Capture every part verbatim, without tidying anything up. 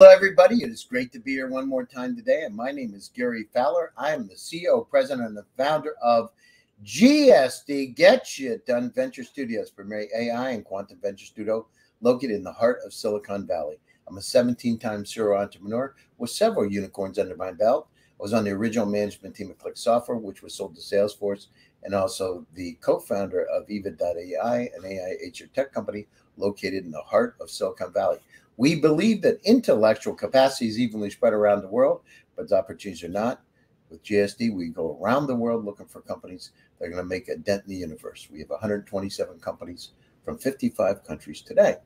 Hello, everybody. It is great to be here one more time today. And my name is Gary Fowler. I am the C E O, president, and the founder of G S D Get You Done Venture Studios, premier A I and quantum venture studio located in the heart of Silicon Valley. I'm a seventeen-time serial entrepreneur with several unicorns under my belt. I was on the original management team at Click Software, which was sold to Salesforce, and also the co-founder of eva dot A I, an A I H R tech company located in the heart of Silicon Valley. We believe that intellectual capacity is evenly spread around the world, but the opportunities are not. With G S D, we go around the world looking for companies that are going to make a dent in the universe. We have one hundred twenty-seven companies from fifty-five countries today.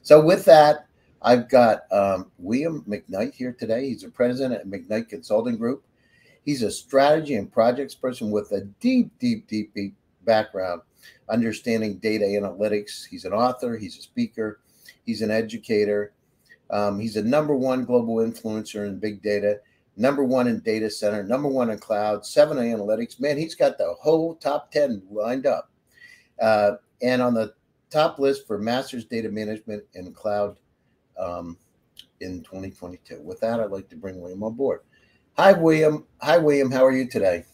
So with that, I've got um, William McKnight here today. He's the president at McKnight Consulting Group. He's a strategy and projects person with a deep, deep, deep, deep background, understanding data analytics. He's an author. He's a speaker. He's an educator. Um, he's a number one global influencer in big data, number one in data center, number one in cloud, seven in analytics. Man, he's got the whole top ten lined up. Uh, and on the top list for master's data management and cloud um, in twenty twenty-two. With that, I'd like to bring William on board. Hi, William. Hi, William. How are you today?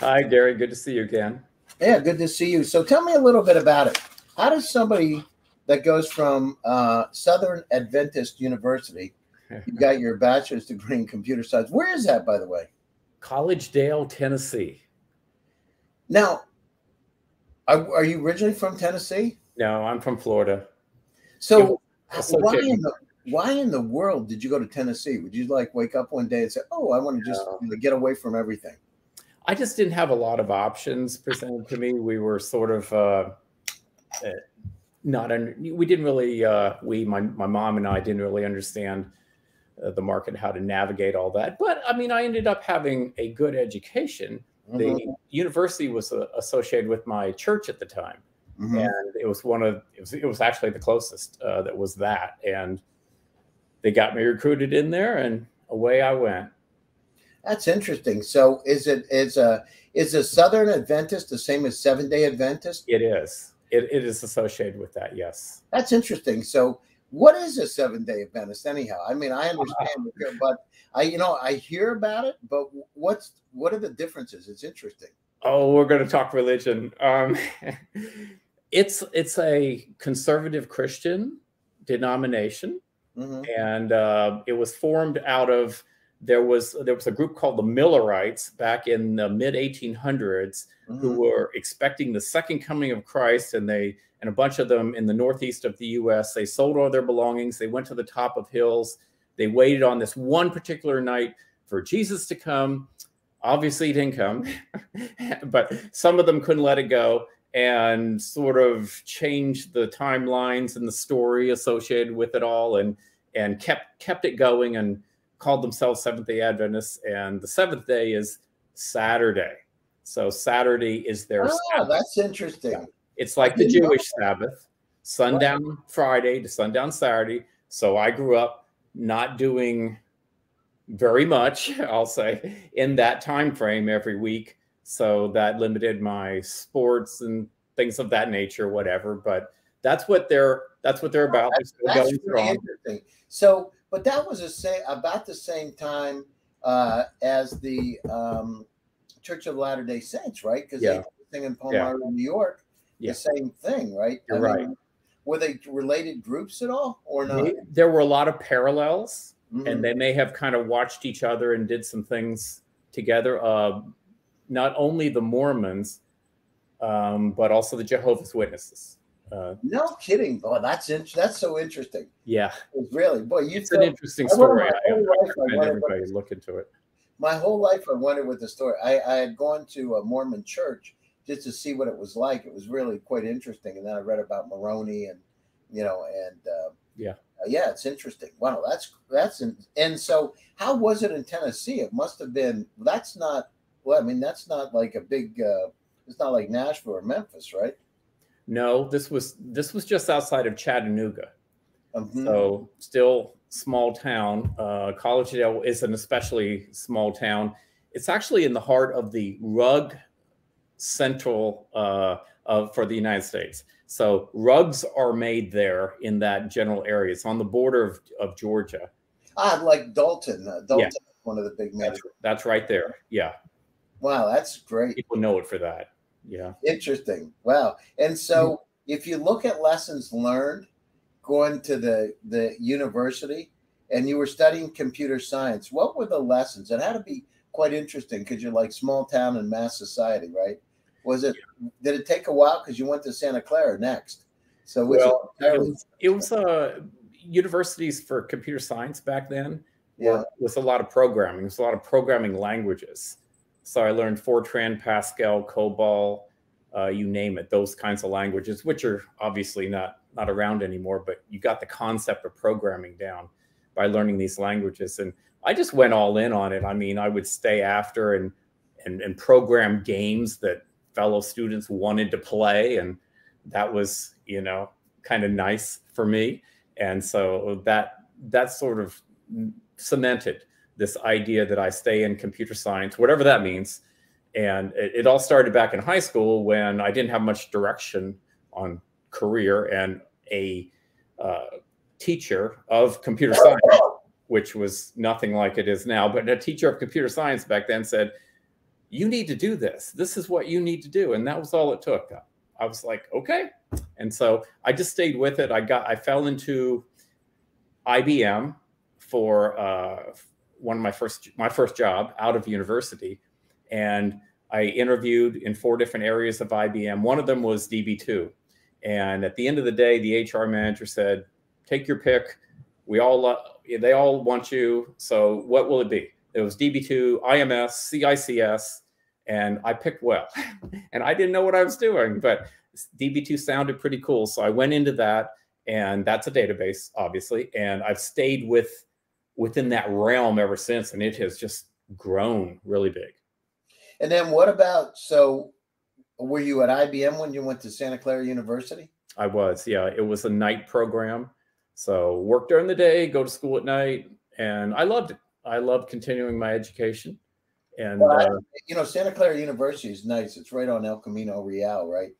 Hi, Gary. Good to see you again. Yeah, good to see you. So tell me a little bit about it. How does somebody that goes from uh, Southern Adventist University. You got your bachelor's degree in computer science. Where is that, by the way? Collegedale, Tennessee. Now, are, are you originally from Tennessee? No, I'm from Florida. So, so why, in the, why in the world did you go to Tennessee? Would you like wake up one day and say, oh, I want to just no. get away from everything? I just didn't have a lot of options presented to me. We were sort of... Uh, uh, Not under, we didn't really, uh, we, my, my mom and I didn't really understand uh, the market, how to navigate all that. But I mean, I ended up having a good education. Mm-hmm. The university was uh, associated with my church at the time. Mm-hmm. And it was one of, it was, it was actually the closest uh, that was that. And they got me recruited in there and away I went. That's interesting. So is it, is a, is a Southern Adventist the same as Seventh Day Adventist? It is. It, it is associated with that, yes. That's interesting. So what is a Seventh Day Adventist anyhow? I mean, I understand, uh, but I, you know, I hear about it, but what's, what are the differences? It's interesting. Oh, we're going to talk religion. Um, it's, it's a conservative Christian denomination. Mm-hmm. And uh, it was formed out of, there was, there was a group called the Millerites back in the mid eighteen hundreds. Mm-hmm. Who were expecting the second coming of Christ, and they and a bunch of them in the northeast of the U S They sold all their belongings. They went to the top of hills. They waited on this one particular night for Jesus to come. Obviously, he didn't come, but some of them couldn't let it go and sort of changed the timelines and the story associated with it all, and and kept kept it going and called themselves Seventh Day Adventists. And the seventh day is Saturday. So Saturday is their oh, Sabbath. That's interesting. Yeah. It's like the Jewish Sabbath, sundown wow. Friday to sundown Saturday. So I grew up not doing very much, I'll say, in that time frame every week. So that limited my sports and things of that nature, whatever. But that's what they're that's what they're about. That's, they're that's really interesting. So, but that was a say about the same time uh, as the. Um, Church of Latter-day Saints, right? Because yeah. they did the thing in Palmyra, yeah. New York, yeah. the same thing, right? You're I mean, right. Were they related groups at all or not? They, there were a lot of parallels, mm-hmm. and they may have kind of watched each other and did some things together. Uh, not only the Mormons, um, but also the Jehovah's Witnesses. Uh, no kidding. Boy, that's in, that's so interesting. Yeah. Really. Boy, you it's an interesting story. I, I, I recommend everybody look into it. My whole life, I wondered with the story. I, I had gone to a Mormon church just to see what it was like. It was really quite interesting. And then I read about Moroni and, you know, and uh, yeah, uh, yeah, it's interesting. Wow, that's that's in, and so how was it in Tennessee? It must have been. That's not. Well, I mean, that's not like a big. Uh, it's not like Nashville or Memphis, right? No, this was this was just outside of Chattanooga. Mm-hmm. So still. Small town. Uh, Collegedale is an especially small town. It's actually in the heart of the rug central uh, of, for the United States. So rugs are made there in that general area. It's on the border of, of Georgia. Ah, like Dalton. Uh, Dalton, yeah. One of the big names. That's, that's right there. Yeah. Wow, that's great. People know it for that. Yeah. Interesting. Wow. And so mm-hmm. if you look at lessons learned going to the, the university and you were studying computer science, what were the lessons? It had to be quite interesting because you're like small town and mass society, right? Was it, yeah. did it take a while? Because you went to Santa Clara next. So well, it was, it was uh, universities for computer science back then. Yeah. With a lot of programming. There's a lot of programming languages. So I learned Fortran, Pascal, COBOL, uh, you name it, those kinds of languages, which are obviously not, not around anymore, but you got the concept of programming down by learning these languages. And I just went all in on it. I mean, I would stay after and, and, and program games that fellow students wanted to play. And that was, you know, kind of nice for me. And so that, that sort of cemented this idea that I stay in computer science, whatever that means. And it, it all started back in high school when I didn't have much direction on career, and a uh, teacher of computer science, which was nothing like it is now, but a teacher of computer science back then said, you need to do this. This is what you need to do. And that was all it took. I was like, okay. And so I just stayed with it. I got, I fell into I B M for uh, one of my first, my first job out of university. And I interviewed in four different areas of I B M. One of them was D B two. And at the end of the day, the H R manager said, take your pick. We all, they all want you. So what will it be? It was D B two, I M S, C I C S. And I picked well, and I didn't know what I was doing, but D B two sounded pretty cool. So I went into that, and that's a database, obviously. And I've stayed with within that realm ever since, and it has just grown really big. And then what about, so were you at I B M when you went to Santa Clara University? I was, yeah. It was a night program. So work during the day, go to school at night. And I loved it. I loved continuing my education. And, well, uh, you know, Santa Clara University is nice. It's right on El Camino Real, right?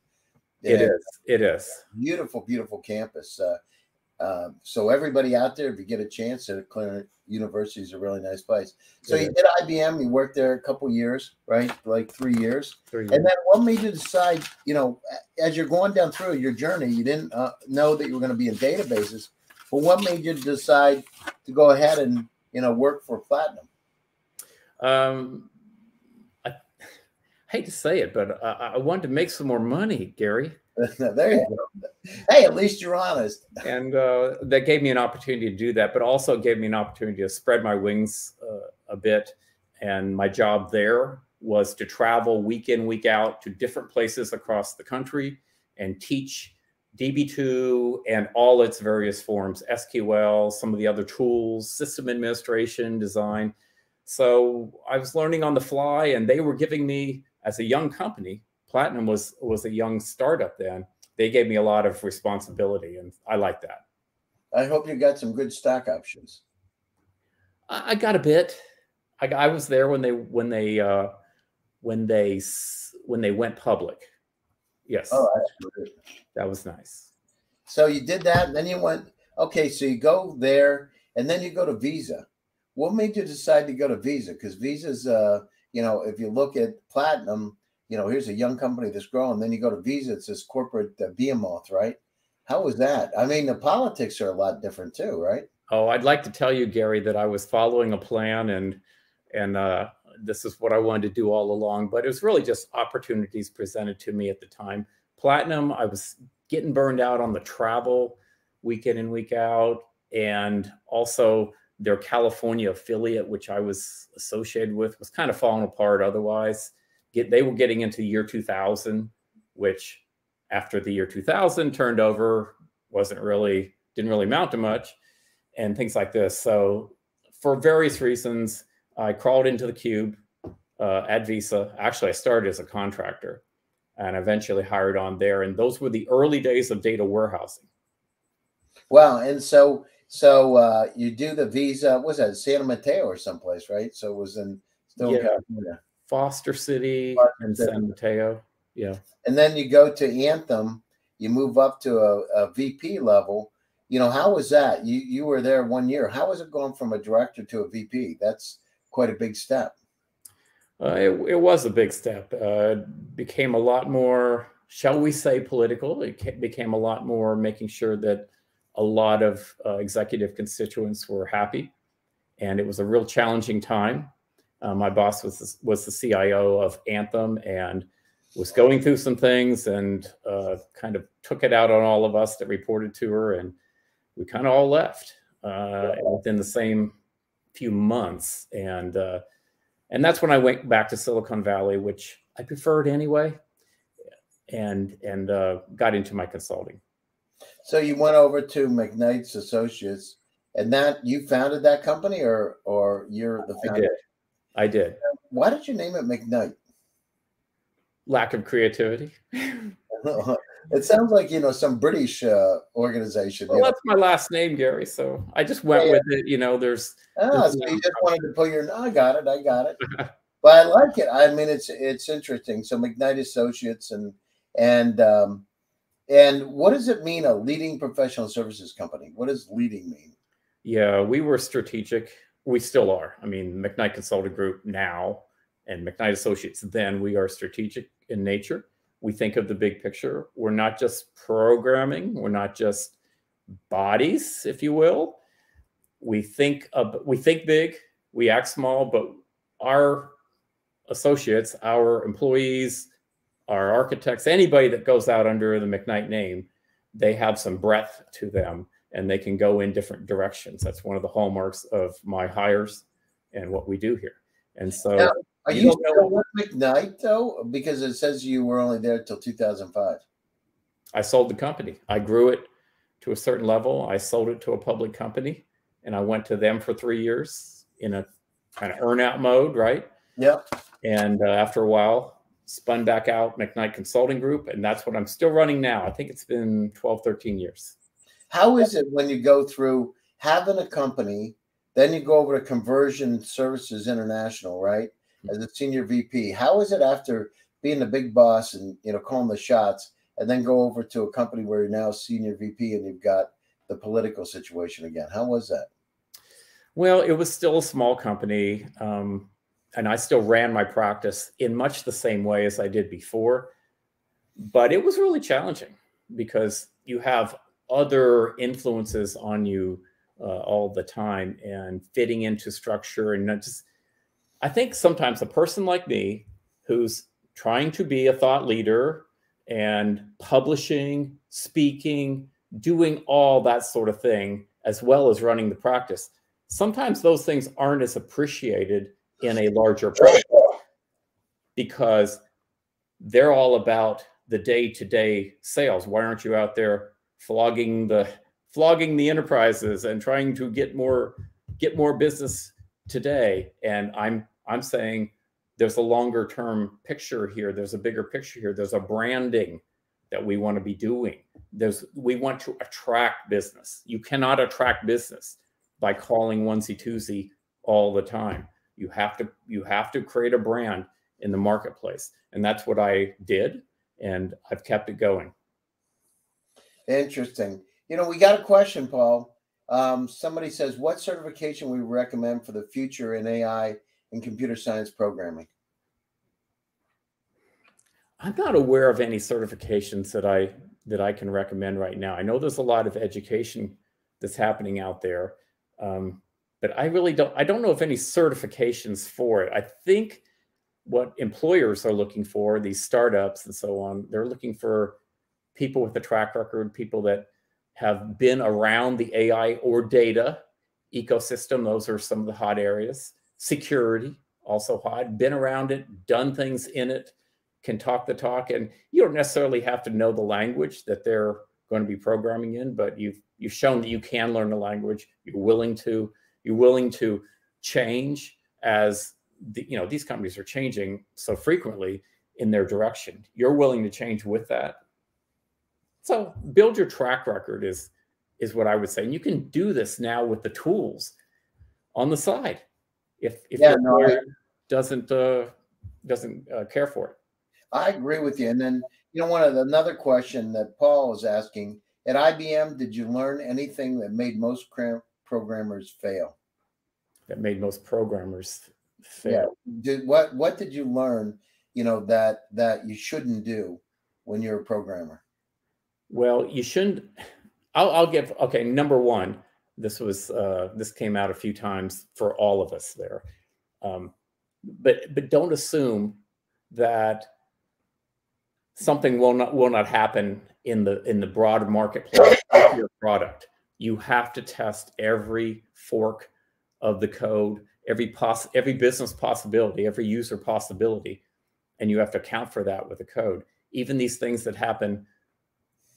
And it is. It is. Beautiful, beautiful campus. Uh, uh, so everybody out there, if you get a chance, Santa Clara University is a really nice place. So you did I B M. You worked there a couple years, right? Like three years. Three years. And then what made you decide, you know, as you're going down through your journey, you didn't uh, know that you were going to be in databases. But what made you decide to go ahead and, you know, work for Platinum? Um, I, I hate to say it, but I, I wanted to make some more money, Gary. There you go. Hey, at least you're honest. And uh, that gave me an opportunity to do that, but also gave me an opportunity to spread my wings uh, a bit. And my job there was to travel week in, week out to different places across the country and teach D B two and all its various forms, S Q L, some of the other tools, system administration, design. So I was learning on the fly, and they were giving me, as a young company, Platinum was, was a young startup then, they gave me a lot of responsibility, and I like that. I hope you got some good stock options. I, I got a bit. I, I was there when they, when they, uh, when they, when they went public. Yes. Oh, that's good. That was nice. So you did that, and then you went, okay, so you go there, and then you go to Visa. What made you decide to go to Visa? Because Visa's, uh, you know, if you look at Platinum, you know, here's a young company that's growing. Then you go to Visa, it's this corporate uh, behemoth, right? How was that? I mean, the politics are a lot different too, right? Oh, I'd like to tell you, Gary, that I was following a plan, and and uh, this is what I wanted to do all along. But it was really just opportunities presented to me at the time. Platinum, I was getting burned out on the travel week in and week out, and also their California affiliate, which I was associated with, was kind of falling apart otherwise. Get, they were getting into the year two thousand, which after the year two thousand turned over, wasn't really, didn't really amount to much, and things like this. So for various reasons, I crawled into the cube uh, at Visa. Actually, I started as a contractor and eventually hired on there. And those were the early days of data warehousing. Wow. And so... So uh, you do the Visa, was that San Mateo or someplace, right? So it was in still yeah. California. Foster City and San Mateo, yeah. And then you go to Anthem, you move up to a, a V P level, you know, how was that? You you were there one year. How has it gone from a director to a V P? That's quite a big step. Uh, it, it was a big step. Uh, it became a lot more, shall we say, political. It became a lot more making sure that a lot of uh, executive constituents were happy. And it was a real challenging time. Uh, my boss was the, was the C I O of Anthem and was going through some things and uh, kind of took it out on all of us that reported to her. And we kind of all left uh, within the same few months. And uh, and that's when I went back to Silicon Valley, which I preferred anyway, and, and uh, got into my consulting. So you went over to McKnight Associates, and that you founded that company, or or you're the founder? I did. I did. Why did you name it McKnight? Lack of creativity. It sounds like, you know, some British uh, organization. Well, that's know. my last name, Gary. So I just went yeah. with it. You know, there's. Ah, there's so you just wanted to pull your. I got it. I got it. But I like it. I mean, it's it's interesting. So McKnight Associates, and and um, and what does it mean? A leading professional services company. What does leading mean? Yeah, we were strategic. We still are. I mean, McKnight Consulting Group now and McKnight Associates then, we are strategic in nature. We think of the big picture. We're not just programming. We're not just bodies, if you will. We think of, we think big, we act small, but our associates, our employees, our architects, anybody that goes out under the McKnight name, they have some breadth to them, and they can go in different directions. That's one of the hallmarks of my hires and what we do here. And so, now, are you, you still with McKnight though? Because it says you were only there till two thousand five. I sold the company. I grew it to a certain level. I sold it to a public company, and I went to them for three years in a kind of earn out mode, right? Yep. And uh, after a while, spun back out McKnight Consulting Group, and that's what I'm still running now. I think it's been twelve, thirteen years. How is it when you go through having a company, then you go over to Conversion Services International, right, as a senior V P? How is it after being the big boss and, you know, calling the shots, and then go over to a company where you're now senior V P and you've got the political situation again? How was that? Well, it was still a small company, um, and I still ran my practice in much the same way as I did before, but it was really challenging because you have other influences on you uh, all the time, and fitting into structure. And not just, I think sometimes a person like me who's trying to be a thought leader and publishing, speaking, doing all that sort of thing, as well as running the practice, sometimes those things aren't as appreciated in a larger practice because they're all about the day-to-day sales. Why aren't you out there flogging the flogging the enterprises and trying to get more get more business today? And I'm I'm saying there's a longer term picture here. There's a bigger picture here. There's a branding that we want to be doing. There's we want to attract business. You cannot attract business by calling onesie twosie all the time. You have to you have to create a brand in the marketplace, and that's what I did, and I've kept it going. Interesting. You know, we got a question, Paul. Um, somebody says, what certification would we recommend for the future in A I and computer science programming? I'm not aware of any certifications that I that I can recommend right now. I know there's a lot of education that's happening out there, um, but I really don't. I don't know of any certifications for it. I think what employers are looking for, these startups and so on, they're looking for people with a track record, people that have been around the A I or data ecosystem. Those are some of the hot areas. Security, also hot, been around it, done things in it, can talk the talk. And you don't necessarily have to know the language that they're going to be programming in, but you've, you've shown that you can learn the language. You're willing to, you're willing to change as the, you know, these companies are changing so frequently in their direction. You're willing to change with that. So build your track record is, is what I would say. And you can do this now with the tools on the side if, if yeah, your no, lawyer doesn't, uh, doesn't uh, care for it. I agree with you. And then, you know, one of the, another question that Paul is asking At I B M, did you learn anything that made most programmers fail? That made most programmers fail. Yeah. Did, what, what did you learn, you know, that, that you shouldn't do when you're a programmer? Well, you shouldn't, I'll, I'll give, okay, number one, this was, uh, this came out a few times for all of us there. Um, but, but don't assume that something will not, will not happen in the, in the broad marketplace of your product. You have to test every fork of the code, every poss every business possibility, every user possibility. And you have to account for that with the code. Even these things that happen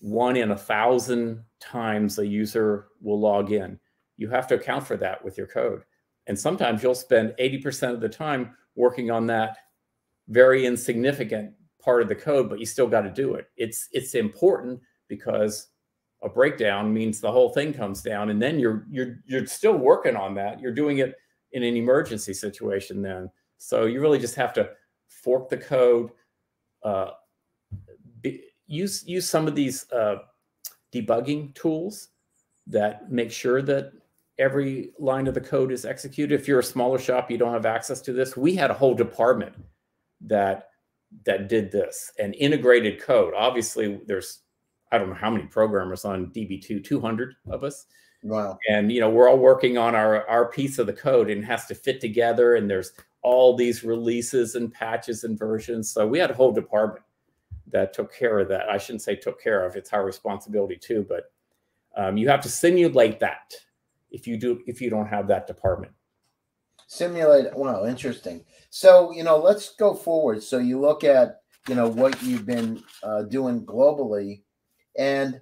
one in a thousand times a user will log in. You have to account for that with your code. And sometimes you'll spend eighty percent of the time working on that very insignificant part of the code, but you still got to do it. It's, it's important because a breakdown means the whole thing comes down, and then you're, you're, you're still working on that. You're doing it in an emergency situation then. So you really just have to fork the code, uh, be, use, use some of these uh, debugging tools that make sure that every line of the code is executed. If you're a smaller shop, you don't have access to this. We had a whole department that, that did this and integrated code. Obviously there's, I don't know how many programmers on D B two, two hundred of us. Wow. And, you know, we're all working on our, our piece of the code and it has to fit together. And there's all these releases and patches and versions. So we had a whole department that took care of that. I shouldn't say took care of, it's our responsibility too, but um, you have to simulate that if you do, if you don't have that department. Simulate, wow, interesting. So, you know, let's go forward. So you look at, you know, what you've been uh, doing globally. And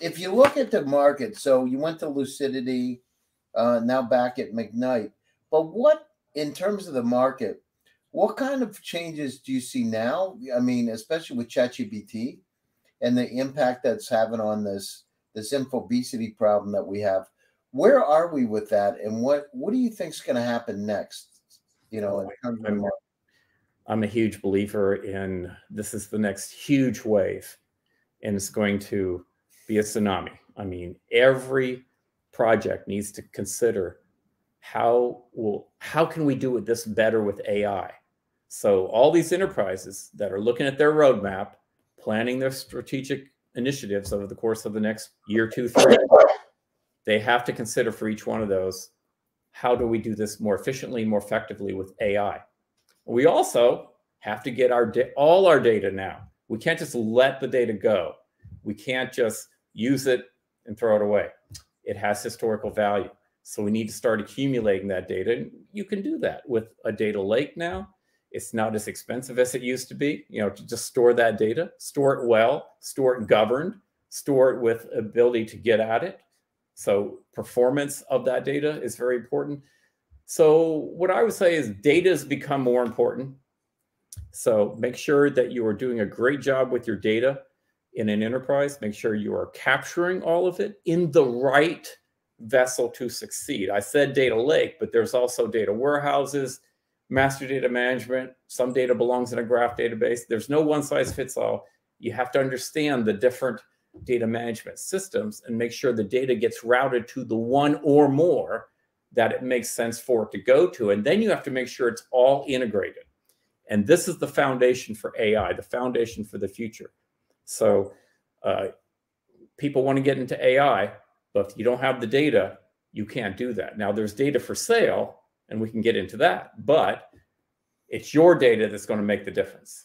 if you look at the market, so you went to Lucidity, uh, now back at McKnight. But what, in terms of the market, what kind of changes do you see now? I mean, especially with ChatGPT and the impact that's having on this, this infobesity problem that we have. Where are we with that? And what, what do you think is going to happen next? You know, in terms of the market? I'm a huge believer in this is the next huge wave. And it's going to be a tsunami. I mean, every project needs to consider how will how can we do this better with A I? So all these enterprises that are looking at their roadmap, planning their strategic initiatives over the course of the next year, two, three, they have to consider for each one of those, how do we do this more efficiently, more effectively with A I? We also have to get our all our data now. We can't just let the data go. We can't just use it and throw it away. It has historical value. So we need to start accumulating that data. And you can do that with a data lake now. It's not as expensive as it used to be, you know, to just store that data, store it well, store it governed, store it with ability to get at it. So performance of that data is very important. So what I would say is data has become more important. So make sure that you are doing a great job with your data in an enterprise. Make sure you are capturing all of it in the right vessel to succeed. I said data lake, but there's also data warehouses, master data management. Some data belongs in a graph database. There's no one size fits all. You have to understand the different data management systems and make sure the data gets routed to the one or more that it makes sense for it to go to. And then you have to make sure it's all integrated. And this is the foundation for A I, the foundation for the future. So uh, people want to get into A I, but if you don't have the data, you can't do that. Now there's data for sale and we can get into that, but it's your data that's going to make the difference.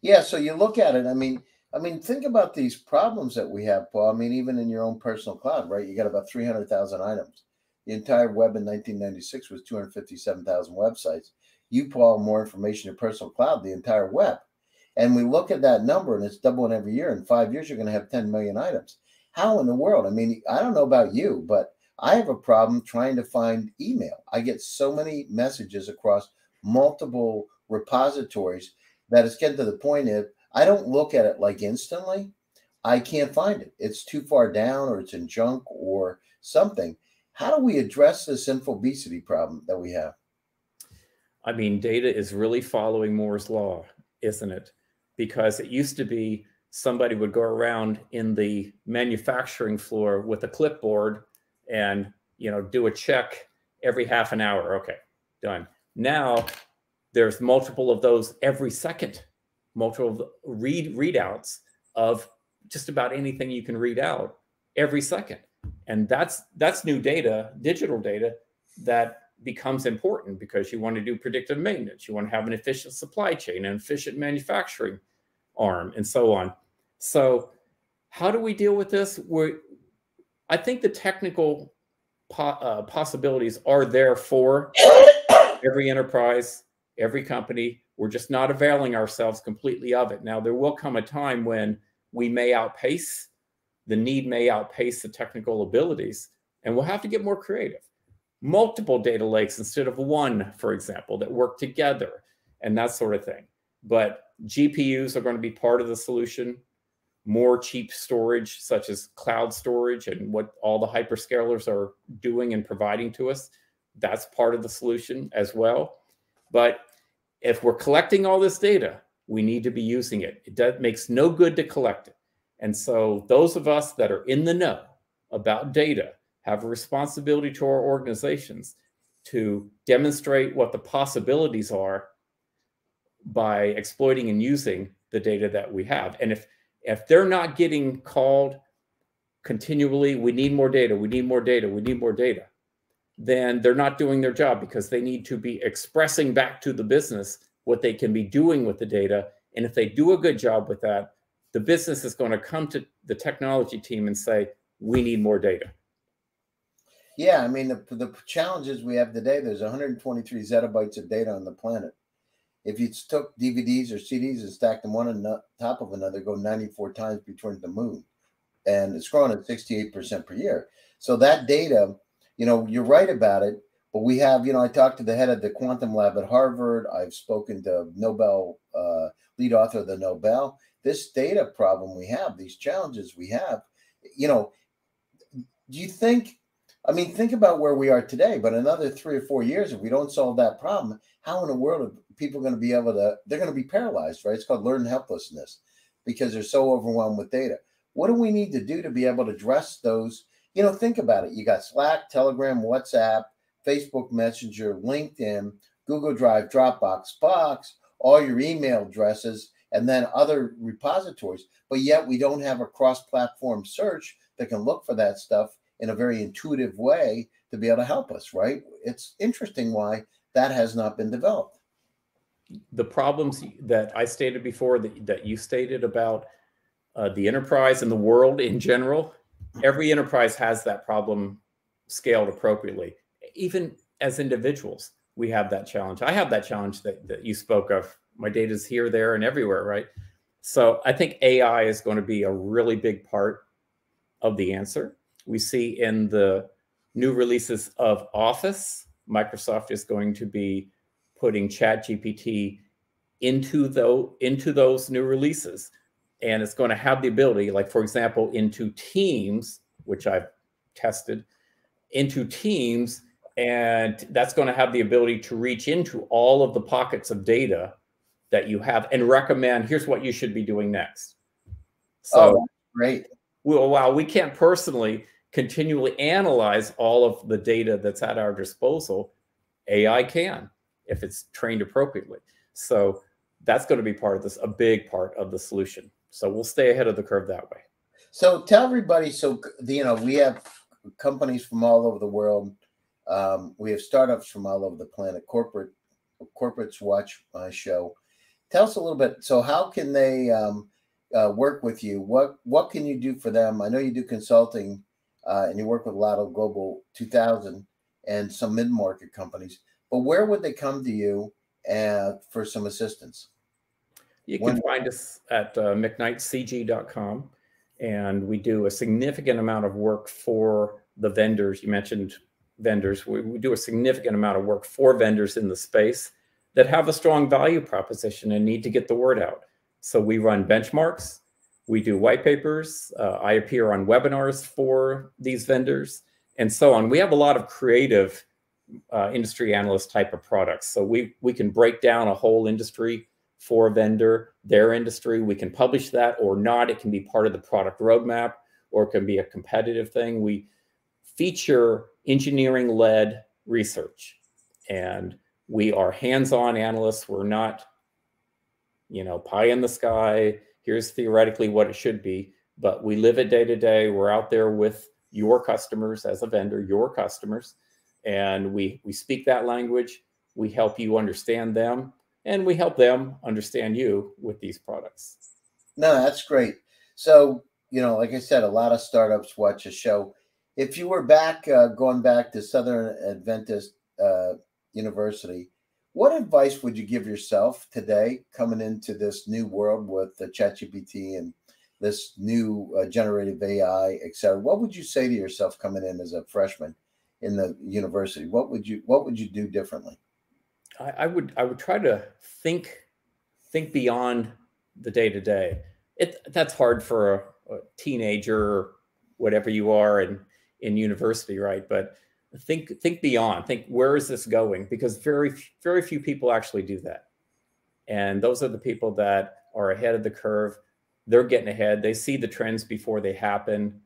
Yeah, so you look at it, I mean, I mean, think about these problems that we have, Paul. I mean, even in your own personal cloud, right? You got about three hundred thousand items. The entire web in nineteen ninety-six was two hundred fifty-seven thousand websites. You, Paul, more information in personal cloud, the entire web. And we look at that number and it's doubling every year. In five years, you're going to have ten million items. How in the world? I mean, I don't know about you, but I have a problem trying to find email. I get so many messages across multiple repositories that it's getting to the point if I don't look at it like instantly, I can't find it. It's too far down or it's in junk or something. How do we address this infobesity problem that we have? I mean, data is really following Moore's law, isn't it? Because it used to be somebody would go around in the manufacturing floor with a clipboard and, you know, do a check every half an hour. Okay, done. Now there's multiple of those every second, multiple read readouts of just about anything you can read out every second. And that's that's new data, digital data, that becomes important because you want to do predictive maintenance. You want to have an efficient supply chain, an efficient manufacturing arm, and so on. So how do we deal with this? We're, I think the technical po uh, possibilities are there for every enterprise, every company. We're just not availing ourselves completely of it. Now, there will come a time when we may outpace, the need may outpace the technical abilities, and we'll have to get more creative. Multiple data lakes instead of one, for example, that work together and that sort of thing. But G P Us are going to be part of the solution. More cheap storage, such as cloud storage and what all the hyperscalers are doing and providing to us, that's part of the solution as well. But if we're collecting all this data, we need to be using it. It does, makes no good to collect it. And so those of us that are in the know about data have a responsibility to our organizations to demonstrate what the possibilities are by exploiting and using the data that we have. And if if they're not getting called continually, we need more data, we need more data, we need more data, then they're not doing their job, because they need to be expressing back to the business what they can be doing with the data. And if they do a good job with that, the business is going to come to the technology team and say, we need more data. Yeah, I mean, the, the challenges we have today, there's one hundred twenty-three zettabytes of data on the planet. If you took D V Ds or C Ds and stacked them one on top of another, go ninety-four times between the moon, and it's growing at sixty-eight percent per year. So that data, you know, you're right about it, but we have, you know, I talked to the head of the quantum lab at Harvard. I've spoken to Nobel, uh, lead author of the Nobel. This data problem we have, these challenges we have, you know, do you think, I mean, think about where we are today, but another three or four years, if we don't solve that problem, how in the world are people going to be able to, they're going to be paralyzed, right? It's called learned helplessness, because they're so overwhelmed with data. What do we need to do to be able to address those? You know, think about it. You got Slack, Telegram, WhatsApp, Facebook Messenger, LinkedIn, Google Drive, Dropbox, Box, all your email addresses, and then other repositories. But yet we don't have a cross-platform search that can look for that stuff in a very intuitive way to be able to help us, right? It's interesting why that has not been developed. The problems that I stated before, that, that you stated about uh, the enterprise and the world in general, every enterprise has that problem scaled appropriately. Even as individuals, we have that challenge. I have that challenge that, that you spoke of. My data's here, there, and everywhere, right? So I think A I is going to be a really big part of the answer. We see in the new releases of Office, Microsoft is going to be putting ChatGPT into, the, into those new releases. And it's going to have the ability, like, for example, into Teams, which I've tested, into Teams, and that's going to have the ability to reach into all of the pockets of data that you have and recommend, here's what you should be doing next. So oh, great. Well, while we can't personally continually analyze all of the data that's at our disposal, A I can, if it's trained appropriately. So that's going to be part of this, a big part of the solution. So we'll stay ahead of the curve that way. So tell everybody, so, you know, we have companies from all over the world. Um, we have startups from all over the planet. Corporate, corporates watch my show. Tell us a little bit. So how can they... Um, Uh, work with you? What what can you do for them? I know you do consulting, uh, and you work with a lot of global two thousand and some mid-market companies, but where would they come to you uh, for some assistance? You can when find us at uh, McKnight C G dot com, and we do a significant amount of work for the vendors. You mentioned vendors. We, we do a significant amount of work for vendors in the space that have a strong value proposition and need to get the word out. So we run benchmarks, we do white papers, uh, I appear on webinars for these vendors, and so on. We have a lot of creative uh, industry analyst type of products. So we, we can break down a whole industry for a vendor, their industry. We can publish that or not. It can be part of the product roadmap, or it can be a competitive thing. We feature engineering-led research, and we are hands-on analysts. We're not, you know, pie in the sky. Here's theoretically what it should be, but we live it day to day. We're out there with your customers as a vendor, your customers, and we, we speak that language. We help you understand them, and we help them understand you with these products. No, that's great. So, you know, like I said, a lot of startups watch a show. If you were back, uh, going back to Southern Adventist uh, University, what advice would you give yourself today coming into this new world with the ChatGPT and this new uh, generative A I, et cetera? What would you say to yourself coming in as a freshman in the university? What would you, what would you do differently? I, I would, I would try to think, think beyond the day to day. It that's hard for a, a teenager or whatever you are in, in university, right? But think, think beyond, think, where is this going? Because very, very few people actually do that. And those are the people that are ahead of the curve. They're getting ahead. They see the trends before they happen,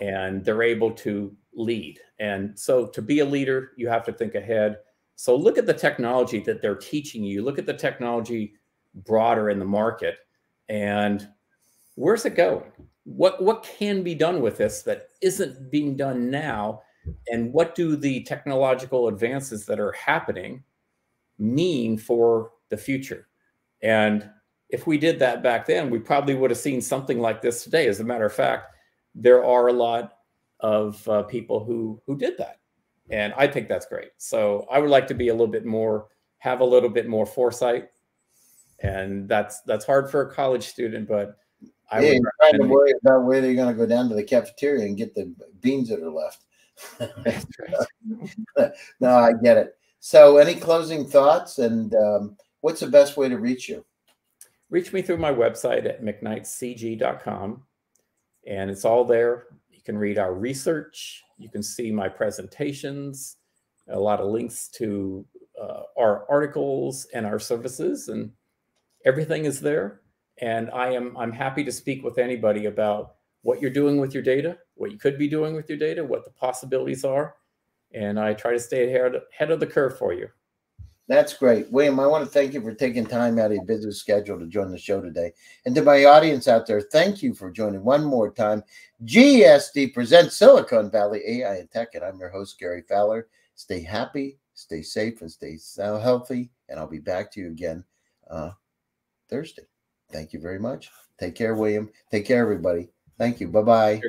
and they're able to lead. And so to be a leader, you have to think ahead. So look at the technology that they're teaching you. Look at the technology broader in the market, and where's it going? What, what can be done with this that isn't being done now? And what do the technological advances that are happening mean for the future? And if we did that back then, we probably would have seen something like this today. As a matter of fact, there are a lot of uh, people who, who did that. And I think that's great. So I would like to be a little bit more, have a little bit more foresight. And that's, that's hard for a college student, but I yeah, would trying to worry about where they're going to go down to the cafeteria and get the beans that are left. That's right. No, I get it. So any closing thoughts, and um, what's the best way to reach you? Reach me through my website at McKnight C G dot com, and it's all there. You can read our research. You can see my presentations, a lot of links to uh, our articles and our services, and everything is there. And I am, I'm happy to speak with anybody about what you're doing with your data, what you could be doing with your data, what the possibilities are. And I try to stay ahead of the curve for you. That's great. William, I want to thank you for taking time out of your busy schedule to join the show today. And to my audience out there, thank you for joining one more time. G S D presents Silicon Valley A I and Tech, and I'm your host, Gary Fowler. Stay happy, stay safe, and stay healthy. And I'll be back to you again uh, Thursday. Thank you very much. Take care, William. Take care, everybody. Thank you. Bye-bye.